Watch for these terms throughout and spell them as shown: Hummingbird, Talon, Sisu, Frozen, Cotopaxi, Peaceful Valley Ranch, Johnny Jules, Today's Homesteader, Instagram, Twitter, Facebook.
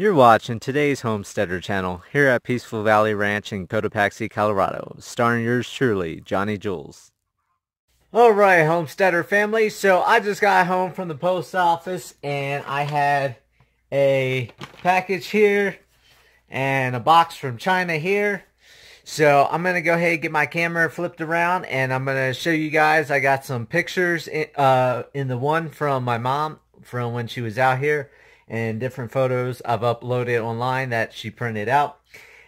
You're watching Today's Homesteader channel here at Peaceful Valley Ranch in Cotopaxi, Colorado, starring yours truly, Johnny Jules. Alright, Homesteader family, so I just got home from the post office and I had a package here and a box from China here. So I'm going to go ahead and get my camera flipped around and I'm going to show you guys. I got some pictures in the one from my mom from when she was out here, and different photos I've uploaded online that she printed out.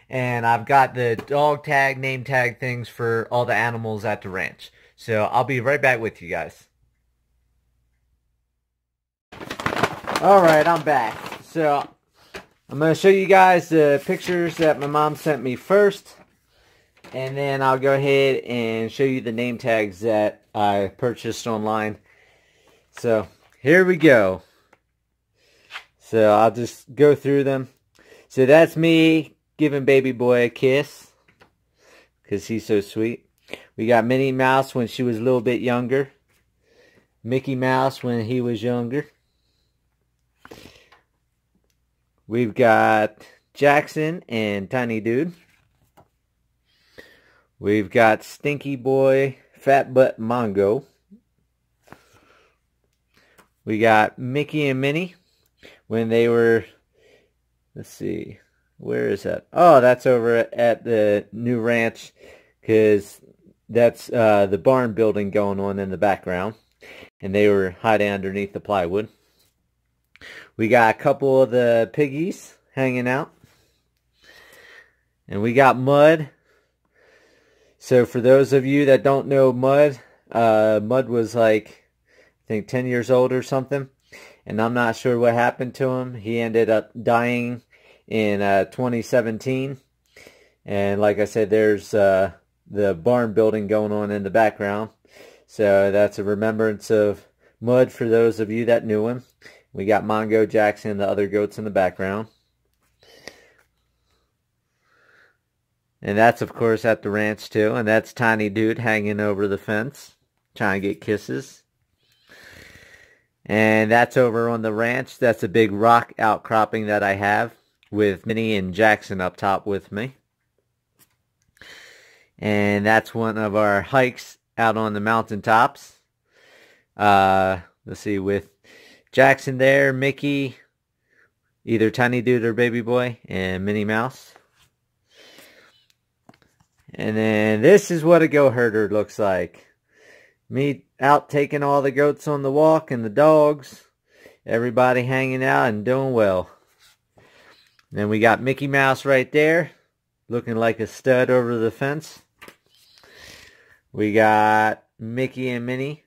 And I've got the dog tag, name tag things for all the animals at the ranch. So I'll be right back with you guys. Alright, I'm back. So I'm going to show you guys the pictures that my mom sent me first. And then I'll go ahead and show you the name tags that I purchased online. So here we go. So I'll just go through them. So that's me giving baby boy a kiss, because he's so sweet. We got Minnie Mouse when she was a little bit younger. Mickey Mouse when he was younger. We've got Jackson and Tiny Dude. We've got Stinky Boy, Fat Butt Mongo. We got Mickey and Minnie. When they were, let's see, where is that? Oh, that's over at the new ranch, because that's the barn building going on in the background. And they were hiding underneath the plywood. We got a couple of the piggies hanging out. And we got Mud. So for those of you that don't know Mud, Mud was like, I think 10 years old or something. And I'm not sure what happened to him. He ended up dying in 2017. And like I said, there's the barn building going on in the background. So that's a remembrance of Mud for those of you that knew him. We got Mongo, Jackson, and the other goats in the background. And that's, of course, at the ranch, too. And that's Tiny Dude hanging over the fence, trying to get kisses. And that's over on the ranch. That's a big rock outcropping that I have with Minnie and Jackson up top with me. And that's one of our hikes out on the mountaintops. Let's see, with Jackson there, Mickey, either Tiny Dude or Baby Boy, and Minnie Mouse. And then this is what a goat herder looks like. Me out taking all the goats on the walk and the dogs. Everybody hanging out and doing well. Then we got Mickey Mouse right there, looking like a stud over the fence. We got Mickey and Minnie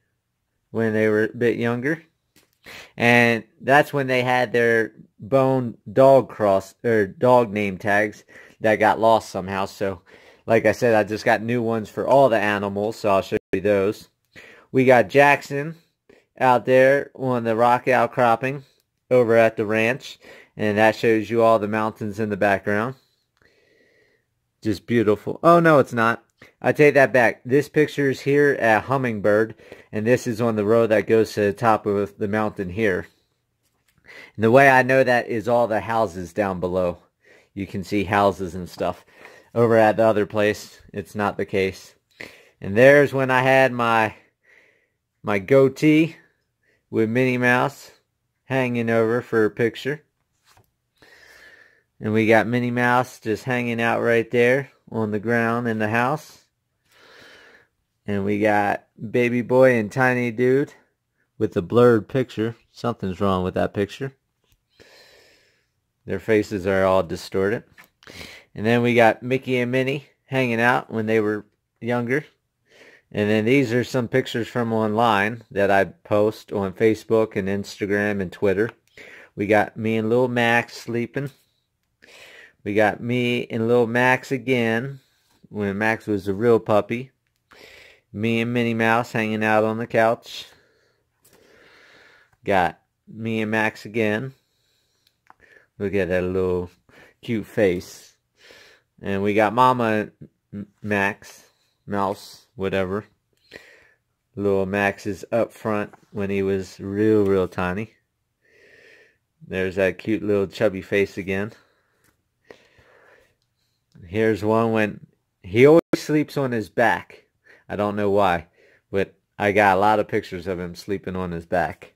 when they were a bit younger. And that's when they had their bone dog cross or dog name tags that got lost somehow. So like I said, I just got new ones for all the animals, so I'll show you those. We got Jackson out there on the rock outcropping over at the ranch. And that shows you all the mountains in the background. Just beautiful. Oh, no, it's not. I take that back. This picture is here at Hummingbird. And this is on the road that goes to the top of the mountain here. And the way I know that is all the houses down below. You can see houses and stuff. Over at the other place, it's not the case. And there's when I had my goatee with Minnie Mouse hanging over for a picture. And we got Minnie Mouse just hanging out right there on the ground in the house. And we got Baby Boy and Tiny Dude with the blurred picture. Something's wrong with that picture. Their faces are all distorted. And then we got Mickey and Minnie hanging out when they were younger. And then these are some pictures from online that I post on Facebook and Instagram and Twitter. We got me and Little Max sleeping. We got me and Little Max again when Max was a real puppy. Me and Minnie Mouse hanging out on the couch. Got me and Max again. Look at that little cute face. And we got Mama Max. Mouse, whatever. Little Max is up front when he was real tiny. There's that cute little chubby face again. Here's one when he always sleeps on his back. I don't know why, but I got a lot of pictures of him sleeping on his back.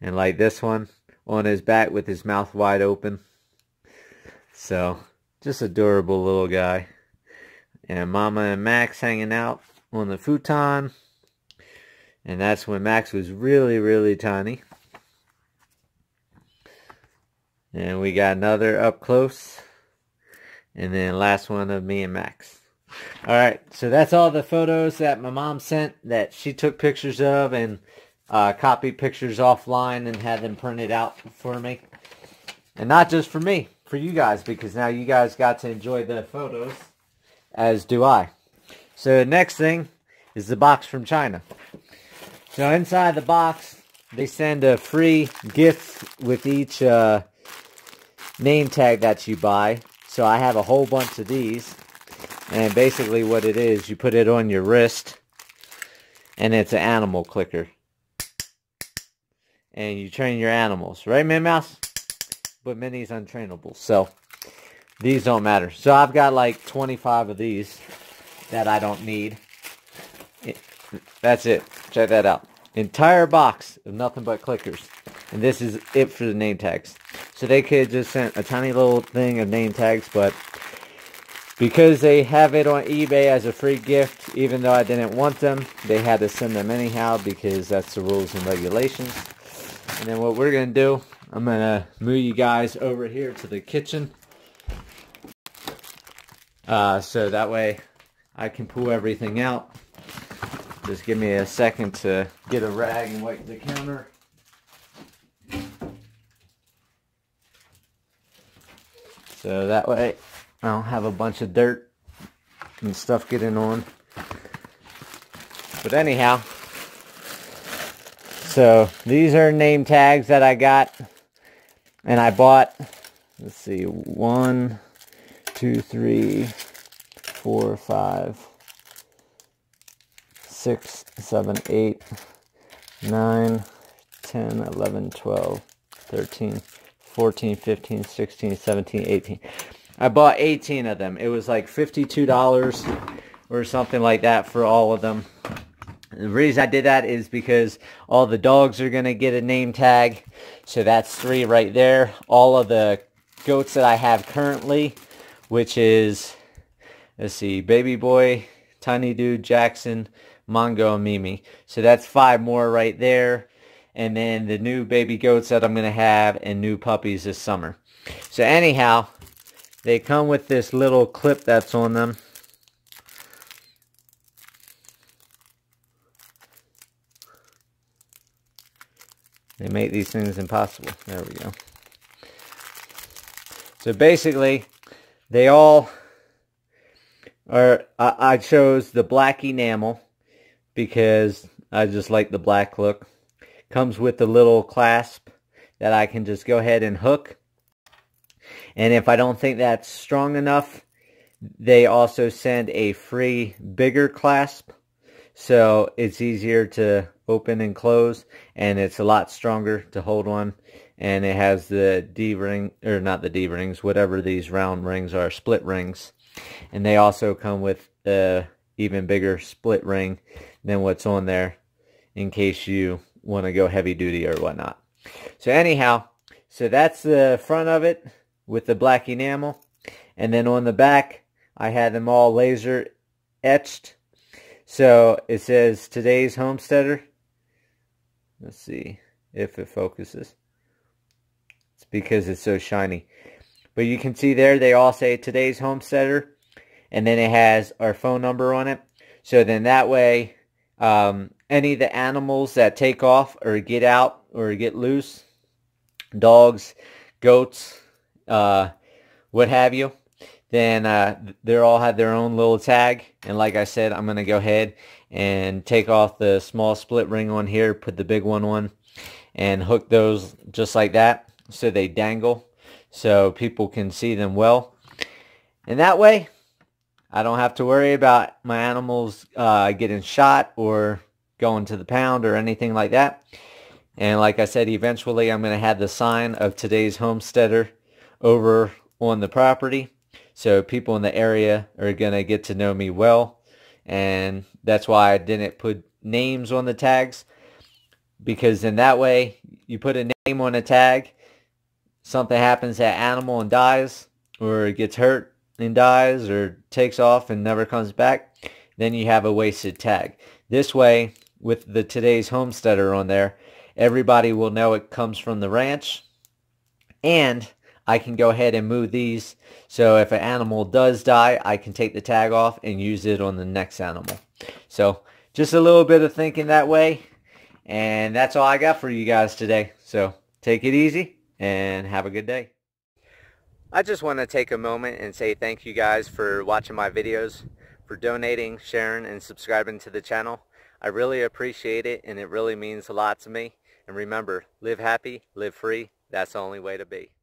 And like this one, on his back with his mouth wide open. So, just adorable little guy. And Mama and Max hanging out on the futon. And that's when Max was really, really tiny. And we got another up close. And then last one of me and Max. Alright, so that's all the photos that my mom sent that she took pictures of and copied pictures offline and had them printed out for me. And not just for me, for you guys, because now you guys got to enjoy the photos, as do I. So the next thing is the box from China. So inside the box, they send a free gift with each name tag that you buy. So I have a whole bunch of these. And basically what it is, you put it on your wrist, and it's an animal clicker. And you train your animals. Right, Minnie Mouse? But Minnie's untrainable. So these don't matter. So I've got like 25 of these that I don't need. That's it. Check that out. Entire box of nothing but clickers. And this is it for the name tags. So they could just sent a tiny little thing of name tags, but because they have it on eBay as a free gift, even though I didn't want them, they had to send them anyhow because that's the rules and regulations. And then what we're going to do, I'm going to move you guys over here to the kitchen. So that way I can pull everything out. Just give me a second to get a rag and wipe the counter. So that way I don't have a bunch of dirt and stuff getting on. But anyhow, so these are name tags that I got. And I bought, let's see, 1, 2, 3, 4, 5, 6, 7, 8, 9, 10, 11, 12, 13, 14, 15, 16, 17, 18. I bought 18 of them. It was like $52 or something like that for all of them. The reason I did that is because all the dogs are going to get a name tag. So that's 3 right there. All of the goats that I have currently, which is, let's see, Baby Boy, Tiny Dude, Jackson, Mongo, and Mimi. So that's 5 more right there. And then the new baby goats that I'm going to have and new puppies this summer. So anyhow, they come with this little clip that's on them. They make these things impossible. There we go. So basically, they all are... I chose the black enamel because I just like the black look. Comes with the little clasp that I can just go ahead and hook. And if I don't think that's strong enough, they also send a free bigger clasp. So it's easier to open and close. And it's a lot stronger to hold on. And it has the D-ring, or not the D-rings, whatever these round rings are, split rings. And they also come with an even bigger split ring than what's on there in case you want to go heavy duty or whatnot. So anyhow, so that's the front of it with the black enamel. And then on the back, I had them all laser etched. So it says Today's Homesteader. Let's see if it focuses. It's because it's so shiny. But you can see there they all say Today's Homesteader. And then it has our phone number on it. So then that way, any of the animals that take off or get out or get loose, dogs, goats, what have you, then they all have their own little tag. And like I said, I'm going to go ahead and take off the small split ring on here, put the big one on, and hook those just like that so they dangle so people can see them well. And that way, I don't have to worry about my animals getting shot or going to the pound or anything like that. And like I said, eventually I'm going to have the sign of Today's Homesteader over on the property. So people in the area are going to get to know me well. And that's why I didn't put names on the tags. Because in that way, you put a name on a tag, something happens to that animal and dies, or it gets hurt and dies, or takes off and never comes back, then you have a wasted tag. This way, with the Today's Homesteader on there, everybody will know it comes from the ranch, and I can go ahead and move these, so if an animal does die, I can take the tag off and use it on the next animal. So just a little bit of thinking that way, and that's all I got for you guys today. So take it easy and have a good day. I just want to take a moment and say thank you guys for watching my videos, for donating, sharing, and subscribing to the channel. I really appreciate it, and it really means a lot to me. And remember, live happy, live free. That's the only way to be.